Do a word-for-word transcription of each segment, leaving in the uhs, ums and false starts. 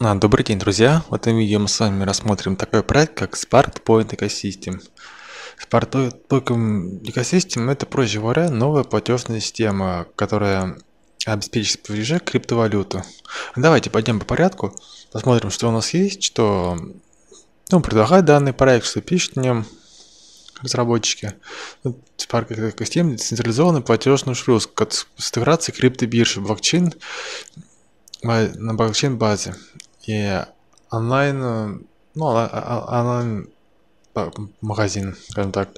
Добрый день, друзья! В этом видео мы с вами рассмотрим такой проект, как SparkPoint Ecosystem. SparkPoint Ecosystem — это, проще говоря, новая платежная система, которая обеспечит платежи криптовалюту. Давайте пойдем по порядку, посмотрим, что у нас есть, что ну, предлагает данный проект, что пишет в нем разработчики. SparkPoint Ecosystem — децентрализованный платежный шлюз с интеграцией криптобиржи, блокчейн на блокчейн базе. И онлайн, ну, онлайн магазин, скажем так.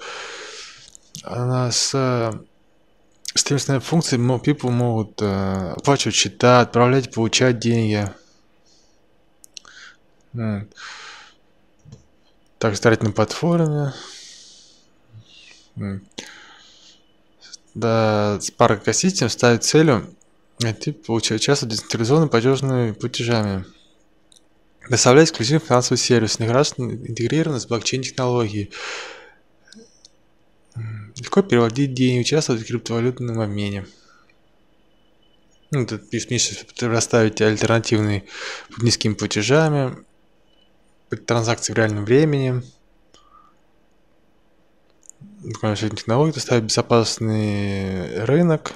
Она с стримственной функцией, people могут э, оплачивать счета, отправлять, получать деньги. Так, старать на платформе. Да, Spark Ecosystem ставит целью получать часто децентрализованными платежными платежами. Доставляет эксклюзивный финансовый сервис, интегрированный с блокчейн-технологией. Легко переводить деньги, участвовать в криптовалютном обмене. Ну, тут пишет, что расставить альтернативные низкими платежами, транзакции в реальном времени. Блокчейн технологии, доставить безопасный рынок.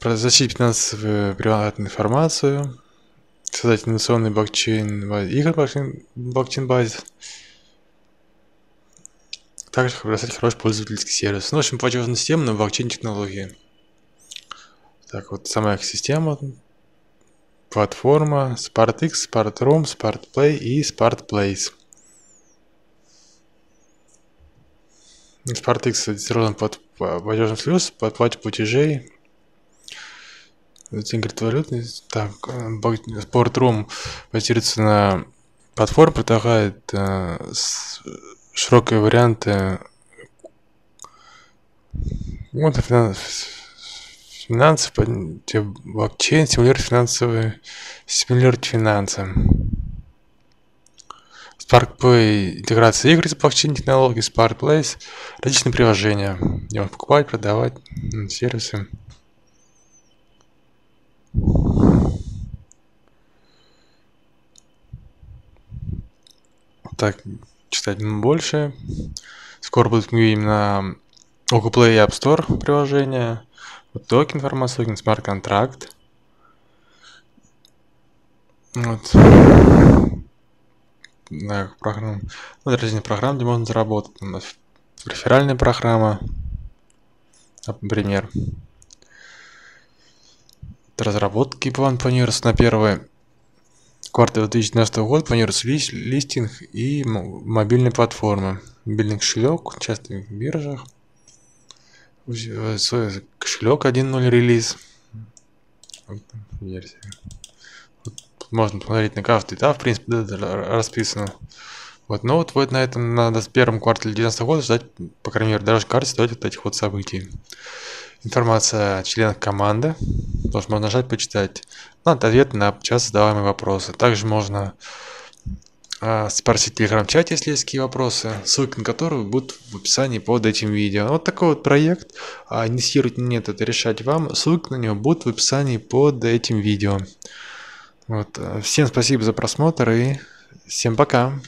Защитить финансовую приватную информацию, создать инновационный блокчейн игр блокчейн, блокчейн базе, также бросать хороший пользовательский сервис. Ну, в общем, платежная система на блокчейн технологии. Так вот, сама их система, платформа, SparkX, SparkRoom, SparkPlay и SparkPlace. SparkX децентрализован под платежный шлюз, под плату платежей. Криптовалютный. Так, SparkRoom базируется на платформе, предлагает э, широкие варианты вот, финансов, финансов, блокчейн, симулирует финансовые, симулирует финансы. SparkPlay — интеграция игр с блокчейн-технологией, SparkPlace — различные приложения, где можно покупать, продавать, сервисы. Так, читать больше. Скоро будут мы видим на OcuPlay и AppStore приложения. Вот токен информации, токен смарт-контракт. Вот. Да, программ. Вот разные программы, где можно заработать. У нас реферальная программа, например. Разработки план планируется на первый квартал две тысячи девятнадцатого года, планируется лист, листинг и мобильные платформы. Мобильный кошелек, часто в биржах. Кошелек один ноль релиз. Можно посмотреть на каждый этап, да, в принципе, да, расписано. Вот, но вот, вот на этом надо с первым квартале две тысячи девятнадцатого года ждать, по крайней мере, даже карты ждать вот этих вот событий. Информация о членах команды. Тоже можно нажать «Почитать». Ну, ответы на сейчас задаваемые вопросы. Также можно э, спросить в телеграм-чате, если есть какие вопросы, ссылки на которые будут в описании под этим видео. Вот такой вот проект. А, инвестировать нет, это решать вам. Ссылки на него будут в описании под этим видео. Вот. Всем спасибо за просмотр и всем пока!